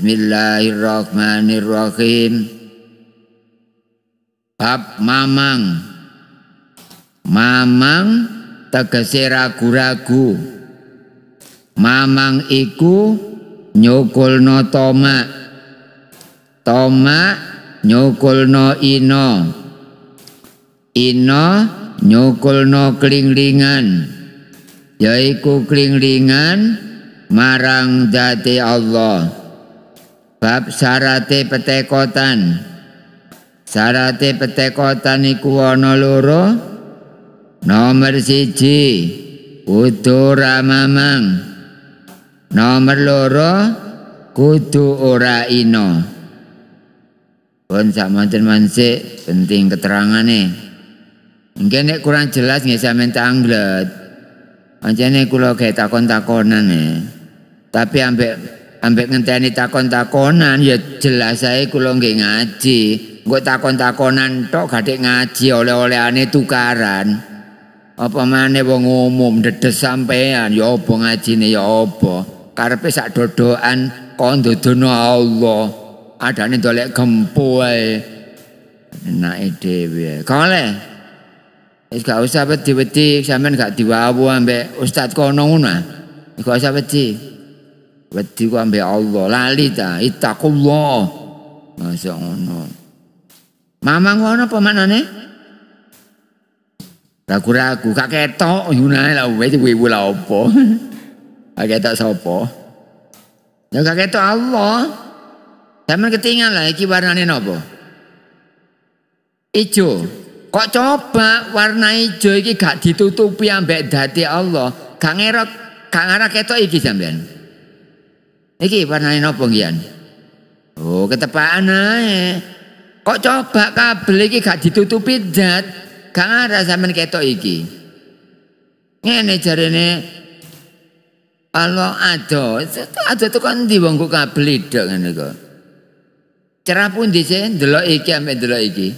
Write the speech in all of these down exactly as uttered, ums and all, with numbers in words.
Bismillahirrahmanirrahim. Bab mamang. Mamang tegese ragu-ragu. Mamang iku nyukulno tomak. Tomak nyukulno ino. Ino nyukulno klinglingan. Yaiku klinglingan marang dati Allah. Bab syarate petekotan. Syarate petekotan iku ana loro. Nomor siji kudu ora mamang. Nomor loro kudu ora ino. Pun sakmoten mansik penting keterangane. Engke nek kurang jelas nggih sampeyan tangglet. Anjane kula gawe takon-takonan ya. Tapi ambek ambek ngenteni takon-takonan ya jelas ae kula nggih ngaji. Engko takon-takonan tok gathik ngaji oleh-olehane tukaran. Apa maneh wong umum dedes sampean ya apa ngajine ya apa. Karepe sak dodokan kon dodono Allah. Adane ndolek gempo ae. Enake dhewe. Kale Is gak usah wedi-wedi sampean gak diwawu ambek ustaz kono ngono. Gak usah wedi. Wedi ku ambek Allah. Lali ta ittaqullah. Masya ngono. Mamang ngono apa manane? Ragu-ragu gak ketok yunane lha wis wiwu lha apa. Gak ketok sapa? Ya gak ketok Allah. Sampeyan ketingal lha iki warnane napa? Ijo. Kok coba warna ijo iki gak ditutupi ambek dati Allah. Gak ngerok, gak ngarah ketok iki sampean. Iki warnane nopo ngian? Oh, ketepaan ae. Kok coba kabel iki gak ditutupi dat, gak ngarah sampean ketok iki. Ngene jarene Allah ado, ado tekan ndi wong kok kabel idok ngene kok. Cerah pundi sih ndelok iki ambek ndelok iki?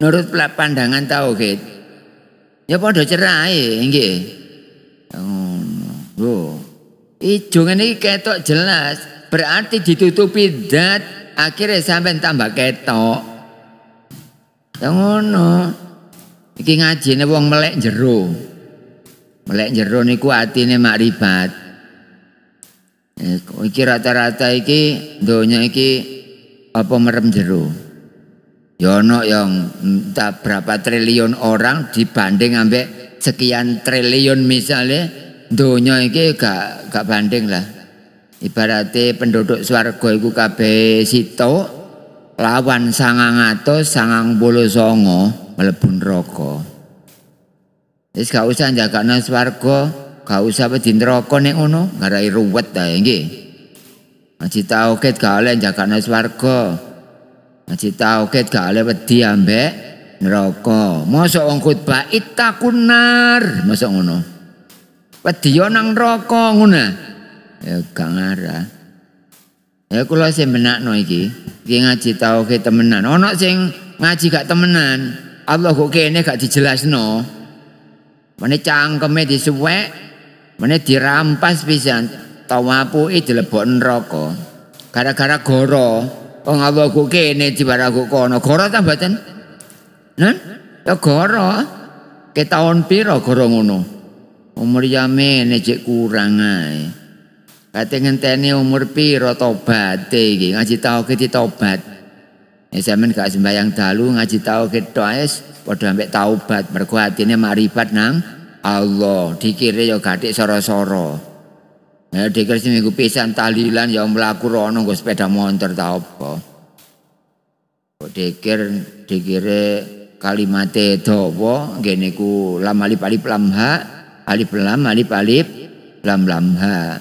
Menurut pandangan tauhid, ya padha cerai, nggih. Oh, ijo ngene iki ketok jelas, berarti ditutupi zat, akhirnya sampean tambah ketok. Ya ngono. Iki ngajine wong melek jero. Melek jero niku atine makribat. Iki rata-rata iki donya iki apa merem jero. Yono yang entah berapa triliun orang dibanding ambek sekian triliun misalnya dunia ini gak gak banding lah. Ibaratnya penduduk swarga iku kabeh sito lawan sangang atus sangang bulu songo mlebu neraka. Wis gak usah jagakno swarga, gak usah wedi neraka nek ngono, ngarai ruwet ta nggih. Aji tauhid gak oleh jagakno swarga. Ngaji tauhid gak oleh wedi ambek neraka. Mosok wong khutbah ittaqun nar, mosok ngono. Wedi yo nang neraka ngono. Ya gak ngarah. Ya kula sing benakno iki, iki ngaji tauhid temenan. Ono sing ngaji gak temenan, Allah kok kene gak dijelasno. Mene cangkeme disuwek, mene dirampas pisan, tawapuki dilebokno neraka. Gara-gara goro. Wong Allah ku kene dibaraku kono goro ta mboten? Nen? Ya goro. Ketaun pira goro ngono? Umur yamene cek kurang ae. Kate ngenteni umur pira tobaté iki? Ngaji tauhid tobat. Ya sampean gak sembayang dalu ngaji tauhid tok wis padha ambek taubat mergo atine makrifat nang Allah. Dikire ya gathik soro-soro. Nah, dikira seminggu pisan tahlilan ya mlaku rono nggo sepeda motor ta apa. Kok dikir dikire kalimate dawa nggih niku lam alif alif lam ha alif lam alif alif lam lam ha.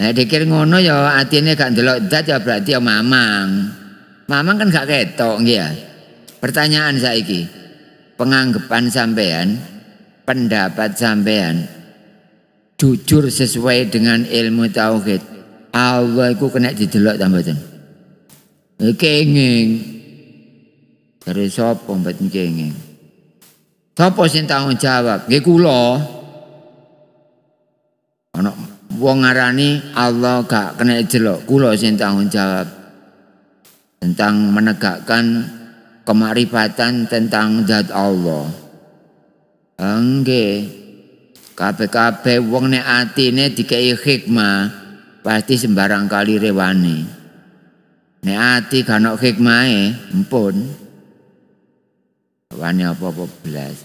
Nah, dikir ngono ya atine gak ndelok zat ya berarti ya mamang. Mamang kan gak ketok nggih ya. Pertanyaan saiki. Penganggepan sampean, pendapat sampean jujur sesuai dengan ilmu tauhid Allah iku kena didelok ta mboten? Kenging. Dari sapa mboten kenging? Sapa sing tanggung jawab? Nggih kula. Ana wong ngarani Allah gak kena jelok, kula sing tanggung jawab tentang menegakkan kemakrifatan tentang zat Allah. Nggih. Kabeh-kabeh wong nek atine dikei hikmah pasti sembarang kali rewani. Nek ati gak ono hikmahe, empun. Rewani apa-apa blas.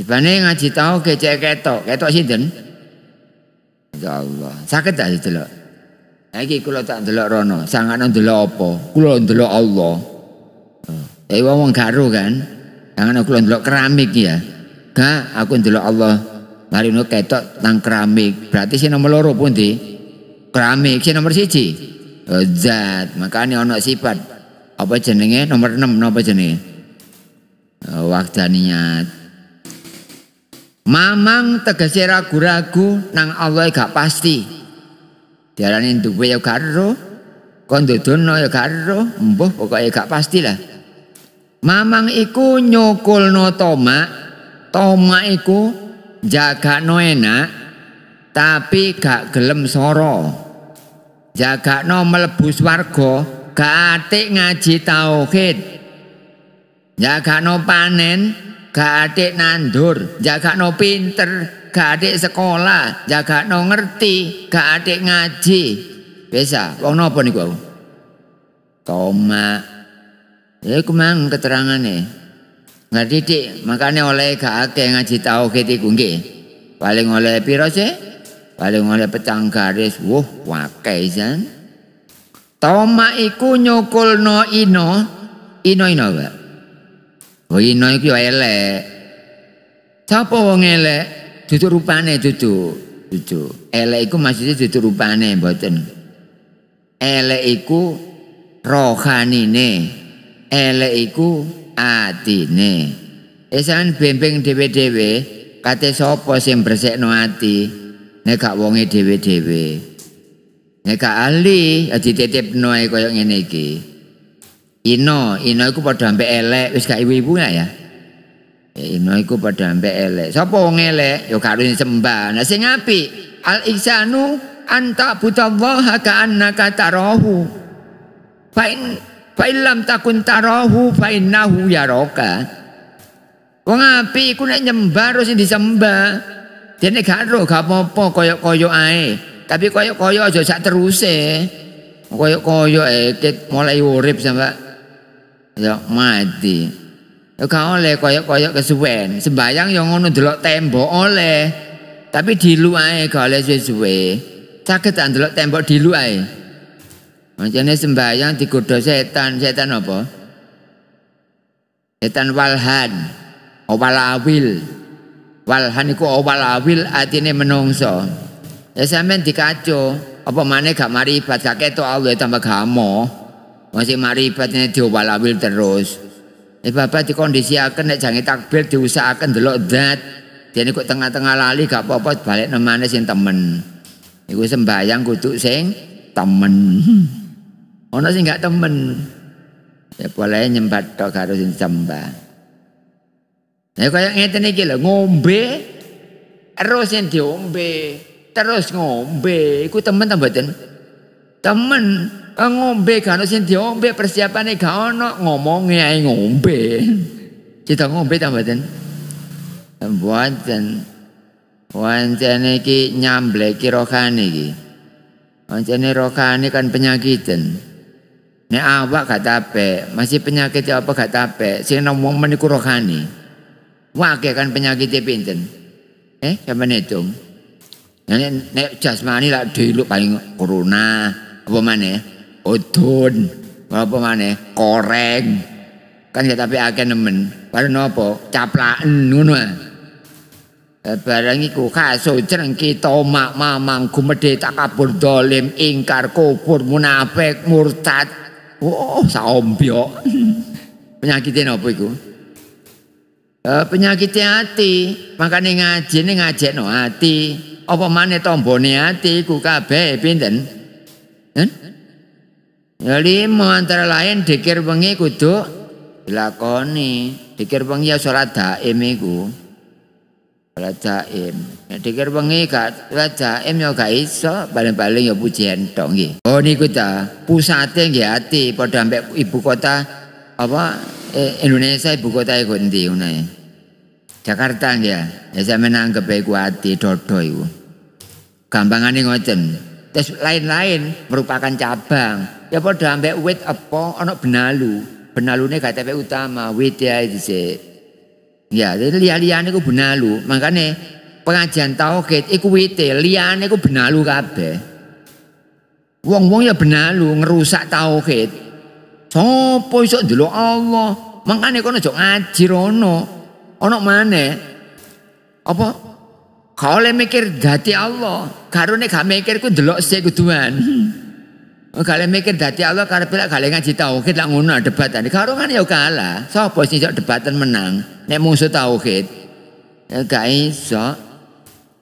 Dibane ngaji tau kecek ketok, ketok sinten? Ya Allah, saged ta delok. Saiki kula tak delok rono, sangane delok apa? Kula delok Allah. Eh wong garo kan. Sangane kula delok keramik ya. Gak, aku ndelok Allah. Mari ngono ketok nang keramik. Berarti sing nomor loro pundi? Keramik. Sing nomor siji zat. Makane ana sifat. Apa jenenge? Nomor enam napa jenenge? Wahdaniyat. Mamang tegese ragu-ragu nang Allah gak pasti. Diarani duwe ya gak ero, kon ndodono ya gak ero, mbuh pokoke gak pastilah. Mamang iku nyokolno tomak. Toma iku jagakno enak tapi gak gelem soro. Jagakno mlebu swarga, gak atik ngaji tauhid. Jagakno panen, gak atik nandur. Jagakno pinter, gak atik sekolah. Jagakno ngerti, gak atik ngaji. Biasa, wong napa niku aku? Toma. Ya iku mang keterangane. Nggak didik, makanya oleh gak akeh ngaji tauhid iku nggih. Paling oleh piro sih? Paling oleh petang garis. Wah, wakei jan. Toma iku nyokolno ino, ino ino gak? Oh ino iku elek. Sapa wong elek? Duduk rupane duduk, duduk. Elek iku maksudnya duduk rupane mboten. Elek iku rohanine. Elek iku atine. Esan bembeng dhewe-dhewe kate sapa sing bersekno ati nek gak wonge dhewe-dhewe. Nek gak ahli ya dititipno ae kaya ngene iki. Ino, ino iku padha ambek elek wis gak ibu-ibu ya. Ino iku padha ambek elek. Sapa wong elek ya gak arep sembah. Nah sing apik al ihsanu anta butallaha ka'annaka tarahu. Pain fa illam takun tarahu fa innahu yaraka. Wong apik iku nek nyembah terus disembah. Dene gak ero gak apa-apa koyok-koyok ae. Tapi koyok-koyok aja sak teruse. Koyok-koyok eket mulai urip sampe ya mati. Ya gak oleh koyok-koyok kesuwen. Sembayang ya ngono delok tembok oleh. Tapi dilu ae gak oleh suwe-suwe. Caget tak delok tembok dilu ae. Macane sembahyang digodha setan, setan apa? Setan walhan, awalawil. Walhan iku awalawil atine menungso. Ya sampean dikaco, apa maneh gak maribat, gak ketok Allah tambah gamo. Masih maribatnya diawalawil terus. Eh bapak dikondisiaken nek jange takbir diusahakaken delok zat. Dene kok tengah-tengah lali gak apa-apa balekno maneh sing temen. Iku sembahyang kudu sing temen. Ono sing gak temen. Ya boleh nyembah tok karo sing sembah. Nah kaya ngeten iki lho, ngombe terus sing diombe, terus ngombe iku temen ta mboten? Temen. Ngombe gak ono sing diombe, persiapane gak ono, ngomonge ae ngombe. Cita ngombe ta mboten? Mboten. Wancane iki nyambleki rohane iki. Wancane rohane kan penyakitan. Nek awak gak tapek, masih penyakit apa gak tapek, sing ngomong meniku rohani. Wake kan penyakite pinten? Eh, sampeyan hitung. Nek nek jasmani lak diluk paling corona, apa maneh? Odon, apa maneh? Koreng. Kan gak tapek akeh nemen. Padha napa? Caplaken ngono ah. Barang iku kaso jrengki tomak mamang gumedhe takabur dolim ingkar kufur munafik murtad. Oh, saombyok. Penyakitnya apa itu? Uh, penyakitnya hati. Makanya ngaji ini ngajek no hati. Apa mana tombone hati ku kabeh pinten? Hmm? Ya lima antara lain dikir bengi kudu dilakoni. Dikir bengi ya sholat daim iku. Rajaim. Dikir bengi kak Rajaim ya gak iso, paling-paling ya puji entong nggih. Oh niku ta, pusate nggih ati padha ambek ibu kota apa eh, Indonesia ibu kotae endi ngono ya. Jakarta nggih ya. Ya sampeyan anggap iku ati dodo iku. Gampangane ngoten. Terus lain-lain merupakan cabang. Ya padha ambek wit apa ana benalu. Benalune gak tepe utama, wit ya dhisik. Ya, jadi liane-liane ku benalu, makanya pengajian tauhid iku wite, liane ku benalu kabeh. Wong-wong ya benalu ngerusak tauhid. Sopo iso ndelok Allah? Makanya kono aja ngaji rono. Ono maneh apa? Kaole mikir dadi Allah, karone gak mikir ku ndelok sik kuduan. Kale mikir dadi Allah karepe lak gale ngaji tauhid lak ngono debatane. Karo kan ya kalah. Sapa sing iso debatan menang? Nek musuh tauhid. Ya gak iso.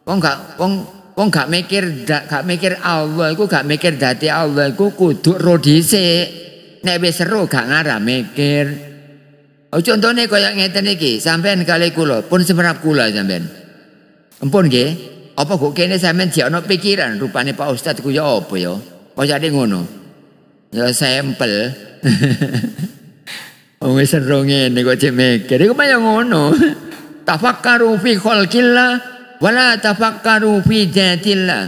Wong gak wong wong gak mikir gak mikir Allah iku gak mikir dadi Allah iku kudu ro dhisik. Nek wis seru gak ngarah mikir. Oh contone koyo ngeten iki, sampean kali kula, pun semerap kula sampean. Ampun nggih. Apa kok kene sampean jek ana pikiran rupane Pak Ustaz ku ya apa ya? Oh jadi ngono, ya sampel, oh serongin, nego cemek, jadi kemana ngono? Tafakkaru fi khalqillah, wala tafakkaru fi zatillah.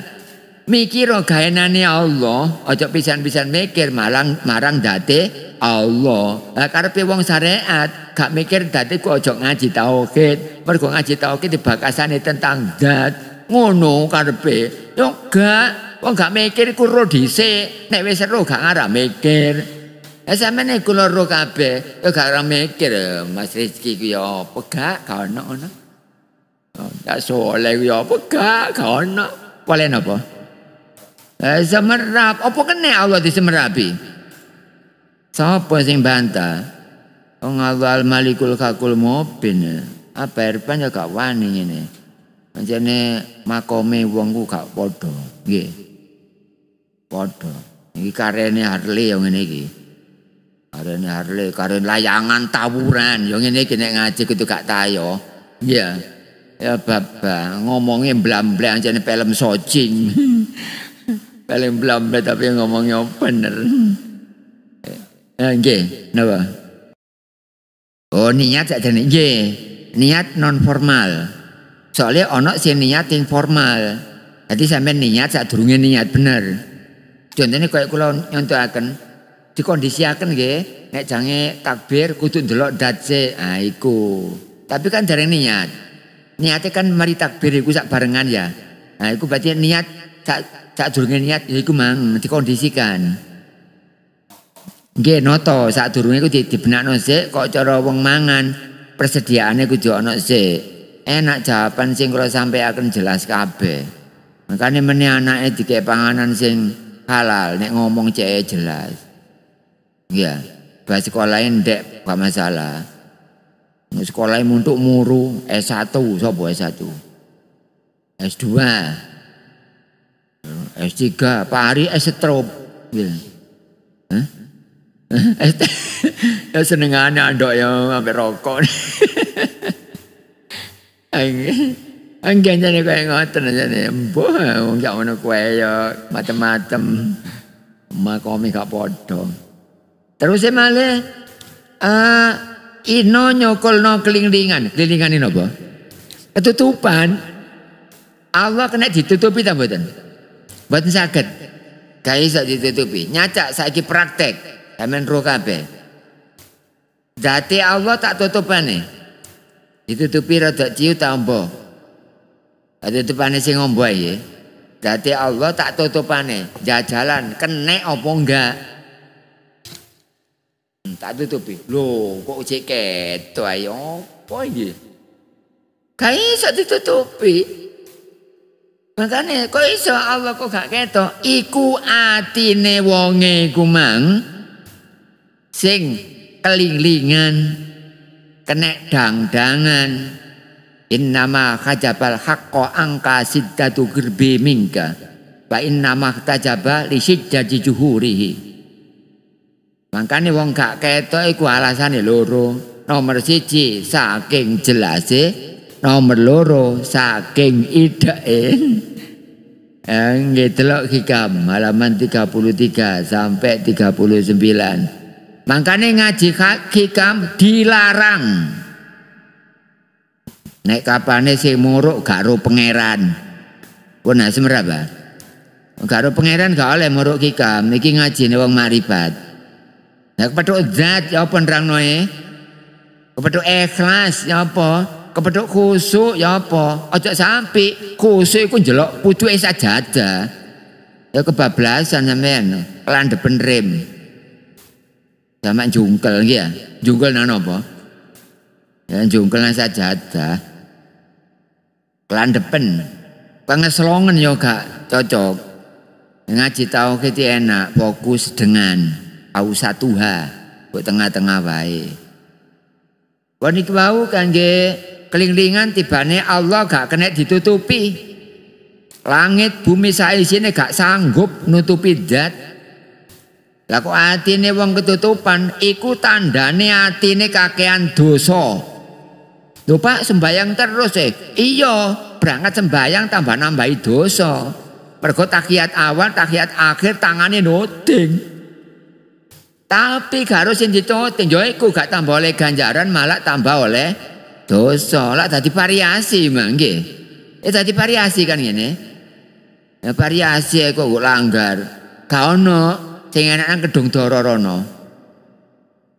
Mikiro gaenane Allah, ojo pisan-pisan mikir marang marang date Allah. Karepe wong syariat, gak mikir date ku ojo ngaji tauhid, mergo ngaji tauhid dibakasane tentang zat, ngono karepe, yo gak. Wong gak mikir iku ro dhisik, nek wis ro gak arah mikir. Ya sampeyan iku loro kabeh, ya gak arah mikir. Mas Rizki ku ya apa gak gak ono ngono. Ya soleh ku ya apa gak gak ono. Polen apa? Eh semerap, apa kene Allah disemerapi? Sapa sing bantah? Wong Allah Malikul Kakul Mubin. Apa erpan ya gak wani ngene. Pancene makome wong ku gak padha, nggih. Podo, ini karene Harley yang ini ki, karene Harley, karen layangan tawuran, yang ini kena ngaji itu gak tayo, ya, ya bapa ngomongnya blam-blam jadi film socing, film blam-blam tapi ngomongnya bener, enggak, napa? Oh niat saja nih, niat non formal, soalnya onok sih niat yang formal, jadi sampai niat saat durungnya niat bener. Contohnya kayak kalau nyontohaken dikondisiaken nggih nek jange takbir kudu ndelok datse ah iku tapi kan dereng niat niate kan mari takbir iku sak barengan ya nah iku berarti niat sak sak durunge niat ya iku mang dikondisikan nggih noto sak durunge iku dibenakno sik kok cara wong mangan persediaane kudu ana sik enak jawaban sing kula sampeaken jelas kabeh makane meneh anake dikek panganan sing halal, nek ngomong cek jelas, ya. Bahas sekolah ndek gak masalah. Sekolah untuk muru S satu, sobo S satu, S dua, S tiga, pari S strop, ya. Hah? Ya senengane andok ya ambek rokok. Anggen jane koyo ngoten jane mbuh wong gak ono kowe ya macem-macem makome gak padha. Terus e malih eh ino nyokolno kelinglingan. Kelinglingan napa? Ketutupan. Allah kena ditutupi ta mboten? Mboten saged. Gak iso ditutupi. Nyacak saiki praktek. Sampeyan ro kabeh. Dati Allah tak tutupane. Ditutupi rada ciu tambah. Tutupane sing ngombo ya. Dadi Allah tak tutupane, jajalan kenek apa enggak? Tak tutupi. Lho, kok cek ketok ae apa iki? Gak iso ditutupi. Makane kok iso Allah kok gak ketok? Iku atine wonge iku mang sing kelinglingan kenek dangdangan. Innama khajabal haqqa angka siddatu girbi minka wa innama khajabal li siddati juhurihi. Makane wong gak ketok iku alasane loro. Nomor siji saking jelase nomor loro saking idee nggih delok hikam halaman tiga puluh tiga sampai tiga puluh sembilan. Makanya ngaji hikam dilarang. Nek kapane sing muruk gak ro pangeran. Wena semeraba. Gak ro pangeran gak oleh muruk hikam. Niki ngajine wong maribat. Nek kepethuk zat ya apa nerangnoe? Kepethuk ikhlas ya apa? Kepethuk khusuk ya apa? Aja sampe khusuk iku njelok pucuke sajadah. Ya kebablasan sampean, landheben rem. Sampeyan jungkel nggih ya. Jungkel nang apa? Ya jungkel nang sajadah. Landheben. Pengeslongen ya gak cocok. Ngaji tauhid enak, fokus dengan ausa tuha, kok tengah-tengah wae. Wani kebau kan nggih. Kelinglingan tibane Allah gak kena ditutupi. Langit bumi saisine gak sanggup nutupi zat. Lah kok atine wong ketutupan iku tandane atine kakean dosa. Lho Pak sembayang terus eh. Iya, berangkat sembayang tambah nambahi dosa. Mergo tahiyat awal, tahiyat akhir tangane nuding. Tapi gak harus sing dituting yo iku gak tambah oleh ganjaran malah tambah oleh dosa lah tadi variasi mang nggih. Eh tadi variasi kan ngene. Ya variasi kok langgar. Ga ono sing enak nang Kedung Dara rono.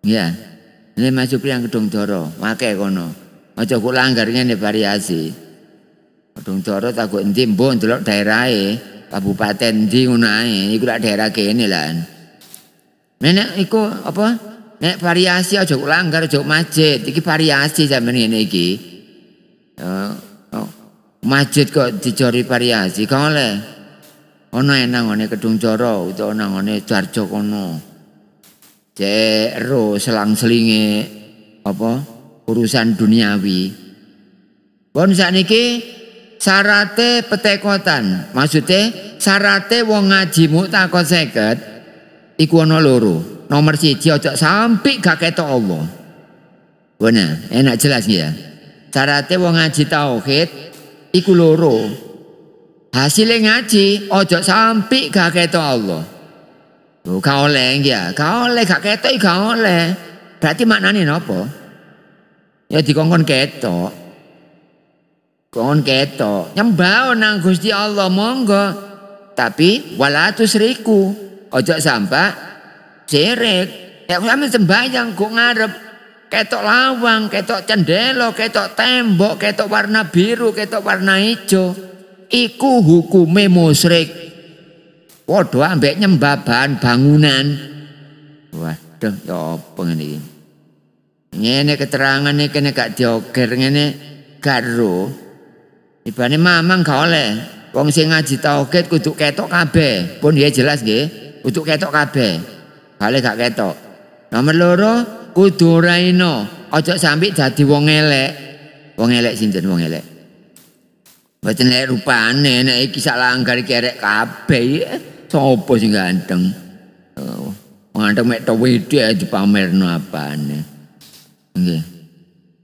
Iya. Ini masuk yang Kedung Dara, make kono. Aja kok langgar ngene variasi. Kedung Dara tak kok endi mbok ndelok daerahe, kabupaten endi ngono ae. Iku lak daerah kene lan. Nek iku apa? Nek variasi aja kok langgar aja masjid. Iki variasi sampean ngene iki. Uh, oh, masjid kok dijori variasi. Kok oleh ono nang ngene Kedung Dara utawa nang ngene Darjo kono. Cek ro selang-selinge apa urusan duniawi. Pun sakniki syarate petekotan. Maksude syarate wong ngaji muktaqo seket iku ana loro. Nomor siji aja sampai gak ketok Allah. Bener, enak jelas ya. Carate wong ngaji tauhid iku loro. Hasile ngaji aja sampai gak ketok Allah. Lho gak oleh ya, gak oleh gak ketok gak oleh. Berarti maknane napa? Ya dikongkon ketok. Kon ketok, nyembah nang Gusti Allah monggo. Tapi wala tusriku aja sampai sirik, ya kami sembahyang kok ngarep ketok lawang, ketok cendelo, ketok tembok, ketok warna biru, ketok warna hijau. Iku hukume musyrik. Padha ambek nyembah bahan bangunan. Waduh, ya apa ngene iki? Ngene keterangane kene gak dioger ngene garo. Ibane mamang gak oleh. Wong sing ngaji tauhid kudu ketok kabeh. Pun ya jelas nggih, kudu ketok kabeh. Kale gak ketok. Nomor loro kudu raino, aja sampe dadi wong elek. Wong elek sinten wong elek? Mboten elek rupane nek iki sak langgar iki arek kabeh. Sopo sing ganteng? Oh, ganteng mek tuwede dipamerno apane. Nggih.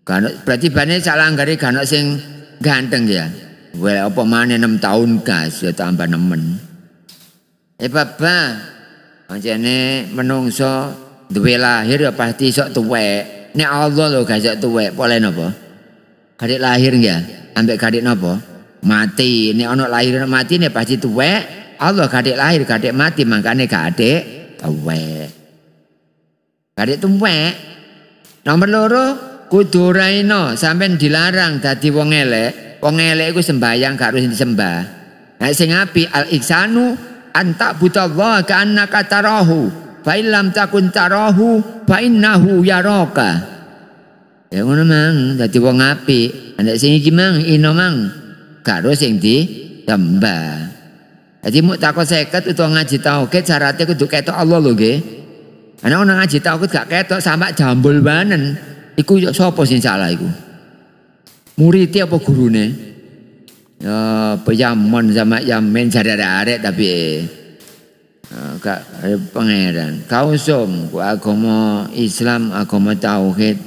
Kan berarti bane sak langgare gak ono sing ganteng ya. Wah, apa maneh enam tahun gas ya tambah nemen. Eh Bapak Mancene menungso duwe lahir ya pasti sok tuwek. Nek Allah lho gak sok tuwek, poleh napa? Gadik lahir nggih, ambek gadik napa? Mati. Nek ana lahir ana mati nek pasti tuwek. Allah gadik lahir, gadik mati, mangkane gak adik tuwek. Gadik tuwek. Nomor loro kudu raino, sampean dilarang dadi wong elek. Wong elek iku sembahyang gak harus disembah. Nek sing apik al-ihsanu anta butallah ka'annaka tarahu fa in lam takun tarahu fa innahu yaraka. Ya ngono mang dadi wong apik. Nek sing iki mang ino mang karo sing disembah. Dadi muktaqo seket utawa ngaji tauhid syaratnya kudu ketok Allah lho nggih. Ana ono ngaji tauhid gak ketok sampe jambul banen. Iku yo sapa sing salah iku? Murite apa gurune? Ya pejamon sama yamen sadara-arek tapi eh, kak pangeran kausum ku agama Islam agama tauhid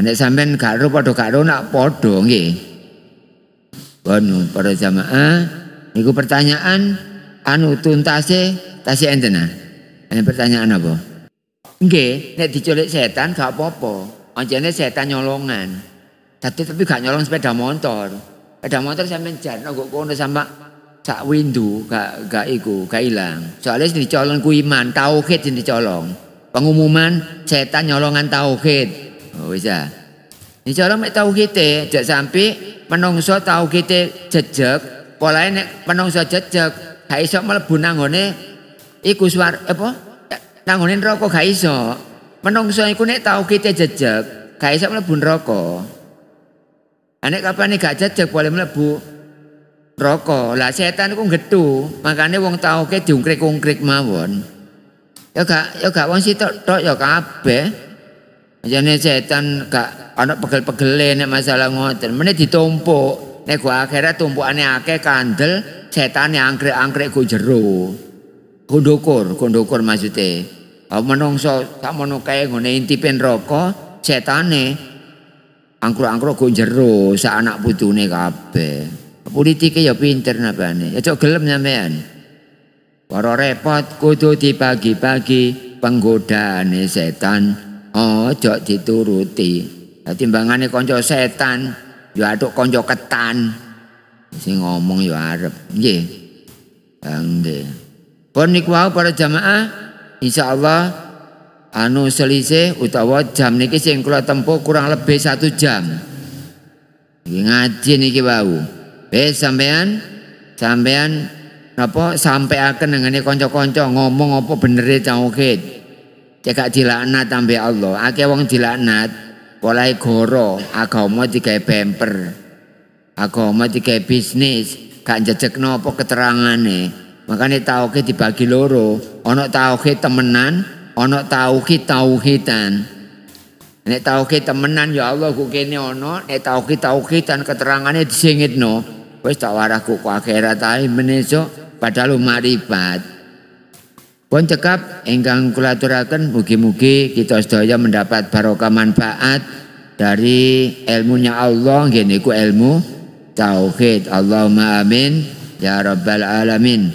nek sampean gak ro padha gak ro nak padha nggih Anu para jamaah niku pertanyaan anu tuntase tasih enten ah. Ini pertanyaan apa? Nggih, nek diculik setan gak apa-apa. Anjene setan nyolongan. Tapi tapi gak nyolong sepeda motor. Sepeda motor sampean jan nggo kono sampe sak windu gak gak iku, gak ilang. Soalnya dicolong ku iman, tauhid sing dicolong. Pengumuman setan nyolongan tauhid. Oh wis ah. Dicolong mek tauhide, aja sampe menungso tahu kita jejek, polain menungso jejek, gak iso mlebu nanggone iku suar apa? Nanggone neraka gak iso. Menungso iku nek tahu kita jejek, gak iso mlebu neraka. Nek kapane gak jejek boleh mlebu neraka. Lah setan iku gethu, makane wong tahu ke diungkrik-ungkrik mawon. Ya gak ya gak wong sitok tok ya kabeh. Jane setan gak ana pegel-pegele nek masalah ngoten. Mene ditumpuk. Nek gua akhirat tumpukane akeh kandel, setane angkrek-angkrek go jero. Gondokur, gondokur maksude. Apa menungso sakmono kae ngene intipen neraka, setane angkruk-angkruk go jero sak anak putune kabeh. Politike ya pinter nabane. Ya cok gelem sampean. Ora repot kudu dipagi-pagi penggodaane setan. Oh, jok dituruti. Timbangane konco setan, yo aduk konco ketan. Sing ngomong yo arep. Nggih. Nggih. Pun niku wae para jamaah, insyaallah anu selise utawa jam niki sing kula tempuh kurang lebih satu jam. Nggih ngaji niki wau. Wis sampean sampean napa sampeaken ngene kanca-kanca ngomong apa benere tauhid. Cekak dilaknat ambek Allah, akeh wong dilaknat, polahe goro, agama digawe bemper, agama digawe bisnis, gak njejekno apa keterangane, makane tauhid dibagi loro, ana tauhid temenan, ana tauhid tauhidan. Nek tauhid temenan ya Allah ku kene ana, nek tauhid tauhidan keterangane disingitno, wis tak warahku ku akhirat ae meneso padahal maribat. Pun cekap ingkang kula aturaken mugi-mugi kita sedaya mendapat barokah manfaat dari ilmunya Allah nggih niku ilmu tauhid. Allahumma amin ya rabbal alamin.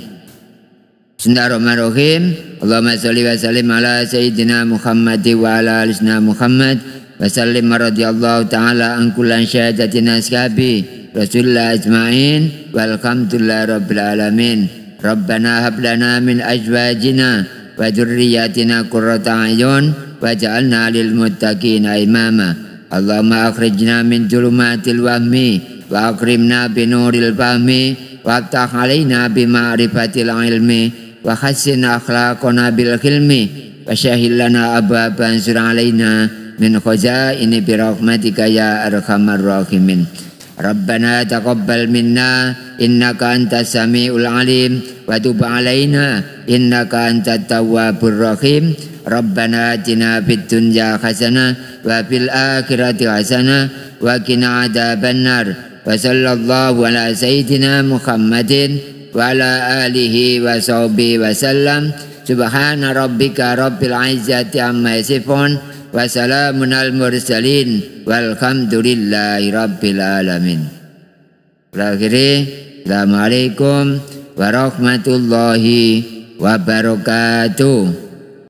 Bismillahirrahmanirrahim. Allahumma sholli wa sallim ala sayyidina Muhammad wa ala ali sayyidina Muhammad wa sallim radhiyallahu taala an kullan syahadatina ashabi rasulullah ajmain walhamdulillahi rabbil alamin. Rabbana hab lana min azwajina wa dzurriyyatina qurrata a'yun waj'alna lil muttaqina imama. Allahumma akhrijna min dhulumatil wahmi wa akrimna bi nuril fahmi waftah 'alaina bi ma'rifatil ilmi wa hassin akhlaqana bil hilmi wa syahhil lana ababan sur 'alaina min khazaini bi rahmatika ya arhamar rahimin. Rabbana taqabbal minna innaka antas samiul alim wa tub alaina innaka antat tawwabur rahim. Rabbana atina fid dunya hasanah wa fil akhirati hasanah wa qina adzabannar. Wa sallallahu ala sayyidina Muhammadin wa ala alihi wa sahbihi wasallam. Subhana rabbika rabbil izzati amma yasifun wa salamun al mursalin walhamdulillahi rabbil alamin. Akhiri, assalamualaikum warahmatullahi wabarakatuh.